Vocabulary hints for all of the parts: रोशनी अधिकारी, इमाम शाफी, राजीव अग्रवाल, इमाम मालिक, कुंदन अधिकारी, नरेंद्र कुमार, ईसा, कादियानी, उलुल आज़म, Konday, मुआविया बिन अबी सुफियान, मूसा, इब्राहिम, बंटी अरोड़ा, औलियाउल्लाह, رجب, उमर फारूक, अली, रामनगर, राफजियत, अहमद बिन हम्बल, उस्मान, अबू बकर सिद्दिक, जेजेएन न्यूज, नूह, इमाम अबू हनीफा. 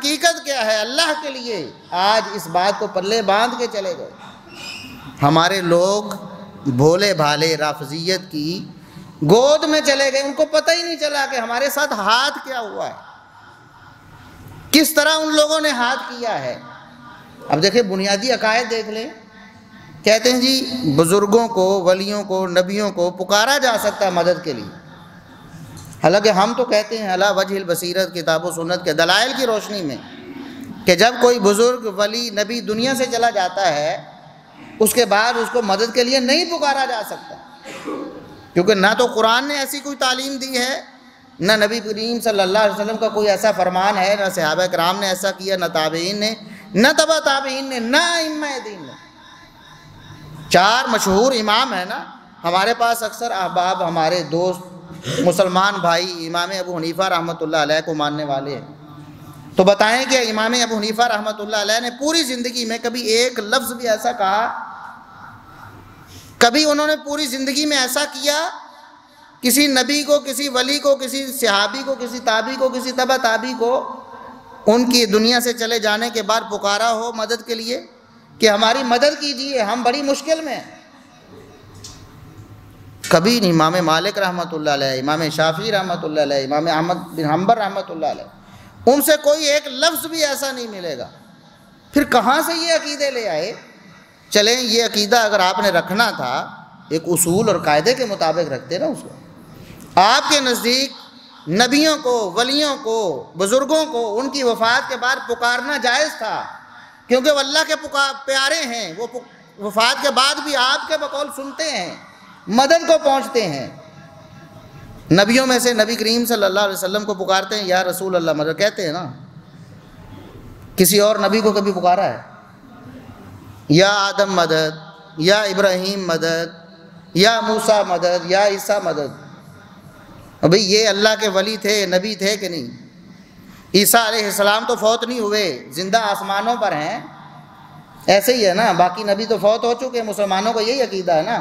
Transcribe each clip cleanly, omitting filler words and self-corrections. हकीकत क्या है अल्लाह के लिए, आज इस बात को पल्ले बांध के चले गए। हमारे लोग भोले भाले राफजियत की गोद में चले गए, उनको पता ही नहीं चला कि हमारे साथ हाथ क्या हुआ है, किस तरह उन लोगों ने हाथ किया है। अब देखिए बुनियादी अकायद देख लें, कहते हैं जी बुज़ुर्गों को, वलियों को, नबियों को पुकारा जा सकता है मदद के लिए। हालांकि हम तो कहते हैं अला वजहिल बसीरत किताब व सुन्नत के दलाइल की रोशनी में कि जब कोई बुज़ुर्ग, वली, नबी दुनिया से चला जाता है उसके बाद उसको मदद के लिए नहीं पुकारा जा सकता, क्योंकि ना तो कुरान ने ऐसी कोई तालीम दी है, ना नबी करीम सल्लल्लाहु अलैहि वसल्लम का कोई ऐसा फरमान है, ना सहाबा कराम ने ऐसा किया, ना ताबईन ने, ना तबा ताबईन ने, ना इम्मा दीन ने। चार मशहूर इमाम हैं ना हमारे पास, अक्सर अहबाब, हमारे दोस्त, मुसलमान भाई इमाम अबू हनीफा रहमतुल्लाह अलैह को मानने वाले हैं, तो बताएं कि इमाम अबू हनीफा रहमतुल्लाह अलैह ने पूरी ज़िंदगी में कभी एक लफ्ज़ भी ऐसा कहा, कभी उन्होंने पूरी ज़िंदगी में ऐसा किया किसी नबी को, किसी वली को, किसी सहाबी को, किसी ताबी को, किसी तबा ताबी को उनकी दुनिया से चले जाने के बाद पुकारा हो मदद के लिए कि हमारी मदद कीजिए, हम बड़ी मुश्किल में। कभी नहीं। इमाम मालिक रहमतुल्लाह अलैह, इमाम शाफी रहमतुल्लाह अलैह, इमाम अहमद बिन हम्बल रहमतुल्लाह अलैह, उनसे कोई एक लफ्ज़ भी ऐसा नहीं मिलेगा। फिर कहाँ से ये अकीदे ले आए? चलें, ये अकीदा अगर आपने रखना था एक उसूल और कायदे के मुताबिक रखते ना उसको। आपके नज़दीक नबियों को, वलियों को, बुज़ुर्गों को उनकी वफ़ात के बाद पुकारना जायज़ था, क्योंकि वो अल्लाह के प्यारे हैं, वो वफ़ात के बाद भी आपके बकौल सुनते हैं, मदद को पहुँचते हैं। नबियों में से नबी करीम सल्लल्लाहु अलैहि वसल्लम को पुकारते हैं या रसूल अल्लाह, मदद कहते हैं ना। किसी और नबी को कभी पुकारा है? या आदम मदद, या इब्राहिम मदद, या मूसा मदद, या ईसा मदद। अभी ये अल्लाह के वली थे, नबी थे कि नहीं? ईसा अलैहिस्सलाम तो फौत नहीं हुए, जिंदा आसमानों पर हैं, ऐसे ही है ना। बाकी नबी तो फौत हो चुके हैं, मुसलमानों का यही अकीदा है ना।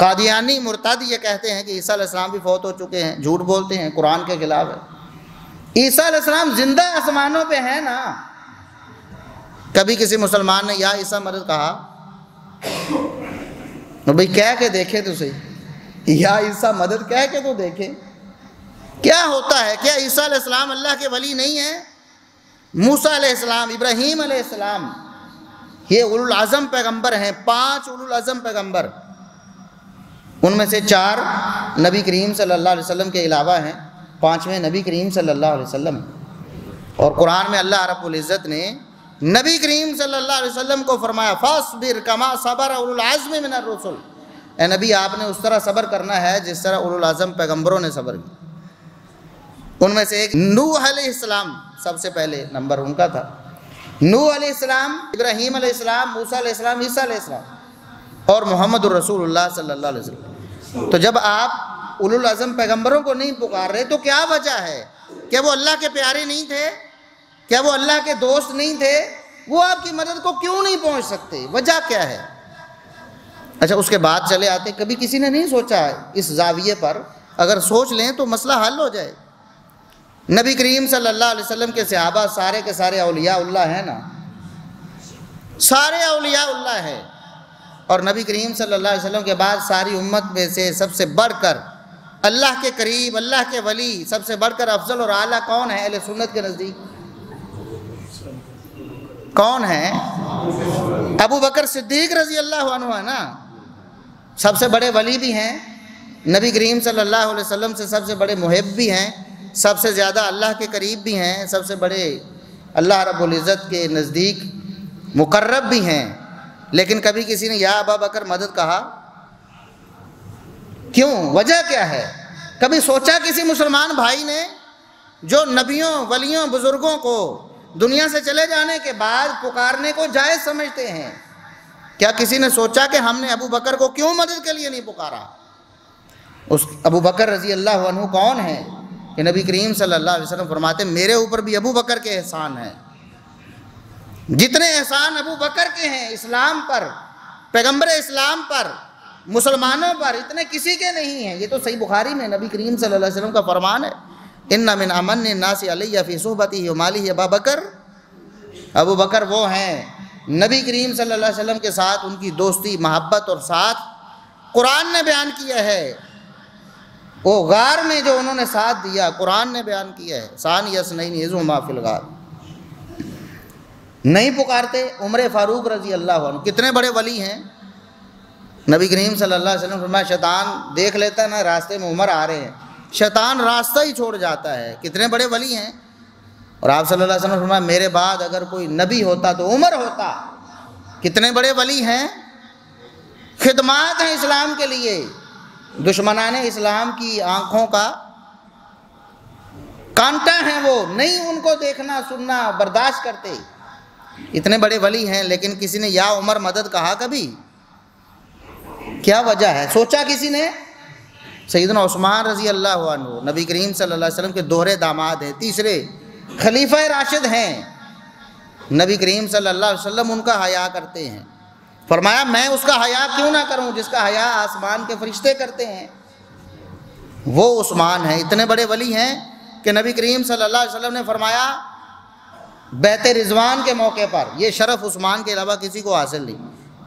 कादियानी मुर्तादी ये कहते हैं कि ईसा अलैहिस्सलाम भी फौत हो चुके हैं, झूठ बोलते हैं, कुरान के खिलाफ है। ईसा अलैहिस्सलाम जिंदा आसमानों पे हैं ना। कभी किसी मुसलमान ने या ईसा मदद कहा? भाई कह के देखे तो सही, या ईसा मदद कह के तो देखे क्या होता है। क्या ईसा अलैहिस्सलाम अल्लाह के वली नहीं है? मूसा अलैहिस्सलाम, इब्राहीम अलैहिस्सलाम ये उलुल आज़म पैगम्बर हैं। 5 उलुल आज़म पैगम्बर, उनमें से 4 नबी करीम सल्लल्लाहु अलैहि वसल्लम के अलावा हैं, 5वें नबी करीम सल्लल्लाहु अलैहि वसल्लम। और कुरान में अल्लाह रब्बुल इज़्ज़त ने नबी करीम सल्लल्लाहु अलैहि वसल्लम को फरमाया फ़ासबिर कमा सबर उलुल आज़म मिनर रसूल, ए नबी आपने उस तरह सब्र करना है जिस तरह उलुल आज़म पैगम्बरों ने सब्र किया। उनमें से एक नूह अलैहिस्सलाम, सबसे पहले नंबर उनका था। नूह अलैहिस्सलाम, इब्राहीम अलैहिस्सलाम, मूसा अलैहिस्सलाम, ईसा अलैहिस्सलाम और मोहम्मदुर रसूलुल्लाह सल्लल्लाहु अलैहि वसल्लम। तो जब आप उलुल आज़म पैगम्बरों को नहीं पुकार रहे तो क्या वजह है? क्या वो अल्लाह के प्यारे नहीं थे? क्या वो अल्लाह के दोस्त नहीं थे? वो आपकी मदद को क्यों नहीं पहुँच सकते? वजह क्या है? अच्छा, उसके बाद चले आते, कभी किसी ने नहीं सोचा इस जाविये पर? अगर सोच लें तो मसला हल हो जाए। नबी करीम सल्लल्लाहो अलैहि वसल्लम के सहाबा सारे के सारे औलियाउल्लाह हैं ना, सारे औलियाउल्लाह हैं। और नबी करीम सल्लल्लाहो अलैहि वसल्लम के बाद सारी उम्मत में से सबसे बढ़कर अल्लाह के करीब, अल्लाह के वली, सबसे बढ़कर अफजल और आला कौन है अहले सुन्नत के नज़दीक? कौन है? अबू बकर सिद्दिक रज़ी अल्लाह अन्हु है ना। सबसे बड़े वली भी हैं, नबी करीम सल्लल्लाहो अलैहि वसल्लम से सबसे बड़े मुहिब भी हैं, सबसे ज़्यादा अल्लाह के करीब भी हैं, सबसे बड़े अल्लाह रब्बुल इज़्ज़त के नज़दीक मुकर्रब भी हैं। लेकिन कभी किसी ने या अबा बकर मदद कहा? क्यों? वजह क्या है? कभी सोचा किसी मुसलमान भाई ने जो नबियों, वलियों, बुज़ुर्गों को दुनिया से चले जाने के बाद पुकारने को जायज़ समझते हैं? क्या किसी ने सोचा कि हमने अबू बकर को क्यों मदद के लिए नहीं पुकारा? उस अबू बकर रज़ी अल्लाह अन्हु कौन है कि नबी करीम सल्लल्लाहु अलैहि वसल्लम फरमाते मेरे ऊपर भी अबू बकर के एहसान हैं। जितने एहसान अबू बकर के हैं इस्लाम पर, पैगंबर इस्लाम पर, मुसलमानों पर, इतने किसी के नहीं हैं। ये तो सही बुखारी में नबी करीम सल्लल्लाहु अलैहि वसल्लम का फरमान है। इन्ना मिन अमन नासी अलैया फ़ी सुहबती माली अबू बकर। अबू बकर वो हैं नबी करीम सल्लल्लाहु अलैहि वसल्लम के साथ उनकी दोस्ती, महब्बत और साथ कुरान ने बयान किया है। वो गार में जो उन्होंने साथ दिया कुरान ने बयान किया है। सान यस नहीं यज़ु माफिल गार, नहीं पुकारते। उमर फारूक रजी अल्लाह अन्हु कितने बड़े वली हैं। नबी करीम सल्लल्लाहु अलैहि वसल्लम फरमाया शैतान देख लेता ना रास्ते में उमर आ रहे हैं, शैतान रास्ता ही छोड़ जाता है। कितने बड़े वली हैं। और आप सल्लल्लाहु अलैहि वसल्लम फरमाया मेरे बाद अगर कोई नबी होता तो उमर होता। कितने बड़े वली हैं। खिदमात हैं इस्लाम के लिए। दुश्मनाने इस्लाम की आँखों का कांटा है वो, नहीं उनको देखना सुनना बर्दाश्त करते। इतने बड़े वली हैं। लेकिन किसी ने या उमर मदद कहा कभी? क्या वजह है? सोचा किसी ने? सैयदना उस्मान रजी अल्लाह अन्हु नबी करीम सल्लल्लाहु अलैहि वसल्लम के दोहरे दामाद हैं, तीसरे खलीफा राशिद हैं। नबी करीम सल्लल्लाहु अलैहि वसल्लम उनका हया करते हैं। फरमाया मैं उसका हया क्यों ना करूं जिसका हया आसमान के फरिश्ते करते हैं। वो उस्मान हैं। इतने बड़े वली हैं कि नबी करीम सल्लल्लाहु अलैहि वसल्लम ने फरमाया बैत रिजवान के मौके पर, ये शरफ़ उस्मान के अलावा किसी को हासिल नहीं।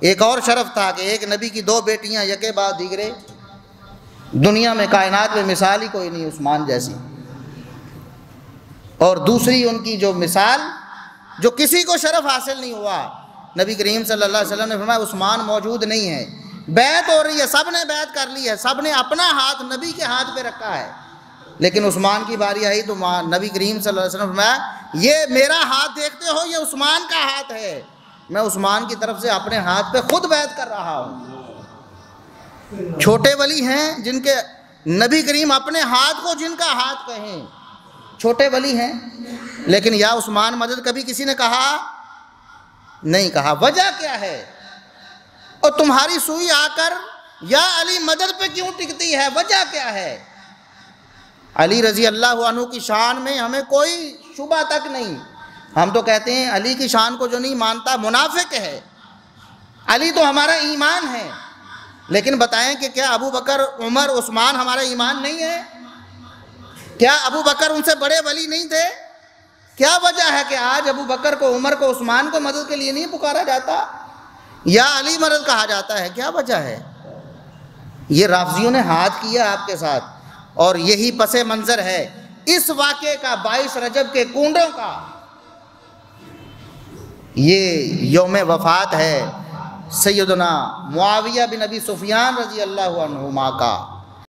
एक और शरफ़ था कि एक नबी की दो बेटियां यके बाद दीगरे, दुनिया में कायनात में मिसाल ही कोई नहीं उस्मान जैसी। और दूसरी उनकी जो मिसाल जो किसी को शरफ़ हासिल नहीं हुआ। नबी करीम सल्लल्लाहु अलैहि वसल्लम ने फरमाया उस्मान मौजूद नहीं है, बैत हो रही है, सब ने बैत कर ली है, सब ने अपना हाथ नबी के हाथ पे रखा है, लेकिन उस्मान की बारी आई तो नबी करीम सल्लल्लाहु अलैहि वसल्लम ने फरमाया ये मेरा हाथ देखते हो, ये उस्मान का हाथ है, मैं उस्मान की तरफ से अपने हाथ पे खुद बैत कर रहा हूँ। छोटे वली हैं जिनके नबी करीम अपने हाथ को जिनका हाथ कहें, छोटे वली हैं। लेकिन या उस्मान मदद कभी किसी ने कहा नहीं कहा। वजह क्या है? और तुम्हारी सुई आकर या अली मदद पे क्यों टिकती है? वजह क्या है? अली रजी अल्लाह अन्हु की शान में हमें कोई शुबा तक नहीं। हम तो कहते हैं अली की शान को जो नहीं मानता मुनाफिक है। अली तो हमारा ईमान है। लेकिन बताएं कि क्या अबू बकर उमर उस्मान हमारा ईमान नहीं है? क्या अबू बकर उनसे बड़े वली नहीं थे? क्या वजह है कि आज अबू बकर को उमर को उस्मान को मदद के लिए नहीं पुकारा जाता या अली मदद कहा जाता है? क्या वजह है? ये राफजियों ने हाथ किया आपके साथ। और यही पसे मंजर है इस वाक़े का, 22 रजब के कूंडों का। ये यौम वफात है सैयदना मुआविया बिन अबी सुफियान रजी अल्लाह अन्हुमा का।